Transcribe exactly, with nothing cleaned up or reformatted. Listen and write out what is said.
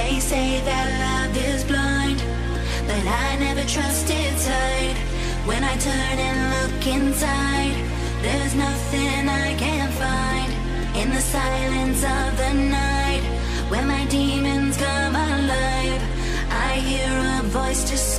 They say that love is blind, but I never trust its hide. When I turn and look inside, there's nothing I can find. In the silence of the night, when my demons come alive, I hear a voice to say,